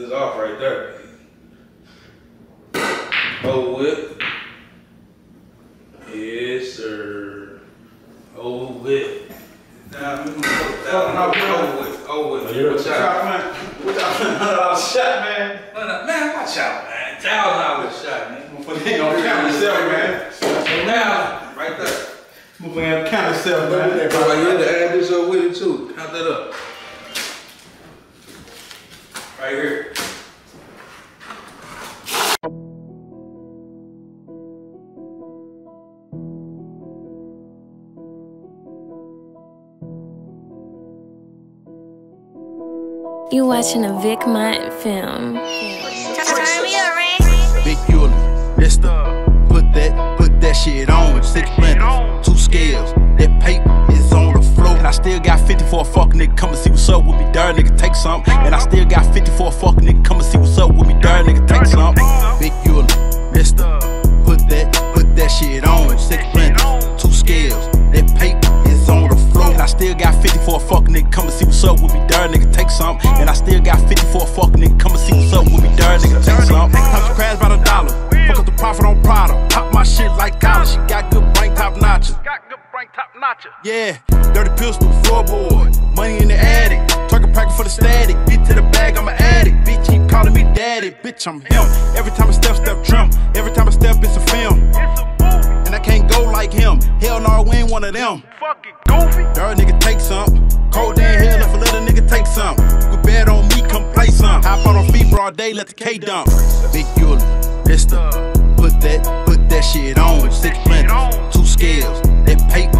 It's off right there. Over with. Yes, sir. Over with. Now, we gonna put that one over with. Over with. What y'all man? What y'all shot, man? Man, watch out, man. $1,000 shot, man. I'm gonna put it on the counter sale, man. So now, right there. I'm gonna have counter sale, man. You had to add this up with it, too. Count that up. Right here. You watching a Vick Mont film. Big Yullie, that's the put that shit on. 6 blenders, 2 scales. That paper is on the floor. And I still got 50 for a fuck nigga. Come and see what's up with me, dirty nigga. Take some. And I still got 50 for a fuck nigga. Come and see what's up with me, dirty nigga. Take some. Big Yullie, that's the put that shit on. 6 blenders, 2 scales. That paper is on the floor. And I still got 50 for a fuck nigga. Come and see what's up with me, dirty nigga. Take some. And I still got 50 for a fuck nigga. Come and see what's up with me, dirty nigga. Take some. Top crash about $1. Fuck up the profit on Prada. Pop my shit like collar. She got good brain, top notches. Yeah, dirty pistol, floorboard, money in the attic, twerking practice for the static, bitch to the bag, I'm an addict, bitch keep calling me daddy, bitch I'm him, every time I step drum, every time I step it's a film, and I can't go like him, hell no we ain't one of them, fucking goofy, dirty nigga take some, cold day in hell if a little nigga take some, you can bet on me, come play some, hop on fever all day, let the K dump, Big Yullie, that's the, put that shit on, 6 blenders, 2 scales, that paper,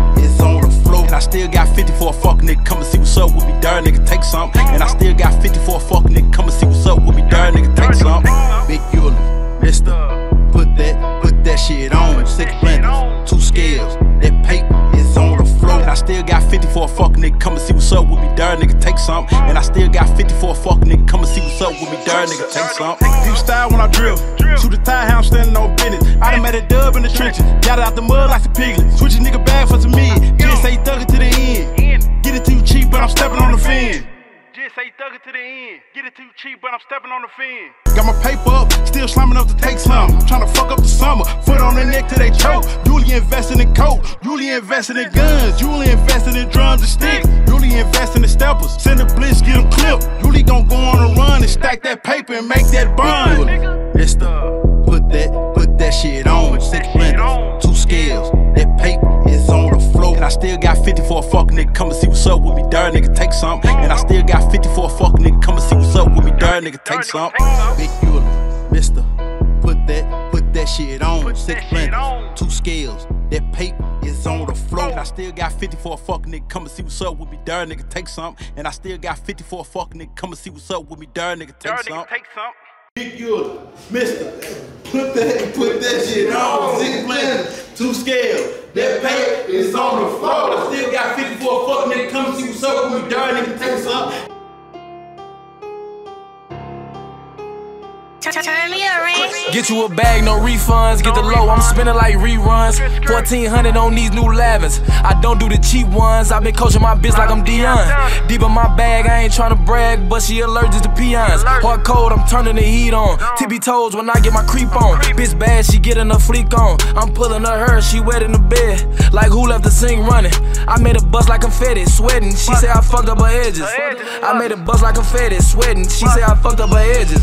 I still got 50 for a fuck nigga, come and see what's up with me, dirty nigga, take some. And I still got 50 for a fuck nigga, come and see what's up with me, dirty nigga, take some. Big Yullie, that's the put that shit on. 6 blenders, 2 scales, that paper is on the floor. And I still got 50 for a fuck nigga, come and see what's up with me, dirty nigga, take some. And I still got 50 for a fuck nigga, come and see what's up with me, dirty nigga, take some. Deep style when I drill, shoot the tie, how I'm standing on business. I done made a dub in the trenches, got it out the mud like some piglet. Switch a nigga bag for some meat. Say thug it to the end. Get it too cheap, but I'm stepping on the fin. Just say thug it to the end. Get it too cheap, but I'm stepping on the fin. Got my paper up, still slamming up to take some. I'm trying to fuck up the summer. Foot on the neck till they choke. Yullie investing in coke. Yullie investing in guns. Yullie investing in drums and sticks. Yullie investing in steppers. Send a blitz, get them clipped. Yullie gon' go on a run and stack that paper and make that bun. It's the put that shit on. 6 blenders, 2 scales. That paper is on the floor. And I still got 50 for a fuck nigga, come and see what's up with me, dirty nigga, take some. And I still got 50 for a fuck nigga, come and see what's up with me, dirty nigga, take some. Big Yullie, mister, put that shit on. 6 blenders, 2 scales, that paper is on the floor. And I still got 50 for a fuck nigga, come and see what's up with me, dirty nigga, take some. And I still got 50 for a fuck nigga, come and see what's up with me, dirty nigga, take some. Big Yullie, mister, put that shit on. 6 blenders, 2 scales. That paper is on the floor. I still got 50 for a fuck nigga. Come see what's up with me, dirty nigga. Take us up. Turn me around. Get you a bag, no refunds. Get the low, I'm spinning like reruns. 1400 on these new lavins. I don't do the cheap ones. I've been coaching my bitch like I'm Dion. Deep in my bag, I ain't tryna brag, but she allergic to peons. Hard cold, I'm turning the heat on. Tippy toes when I get my creep on. Bitch bad, she getting her fleek on. I'm pulling her hair, she wet in the bed. Like who left the sink running? I made a bust like confetti, sweating. She said I fucked up her edges. I made a bust like confetti, sweating. She said I fucked up her edges.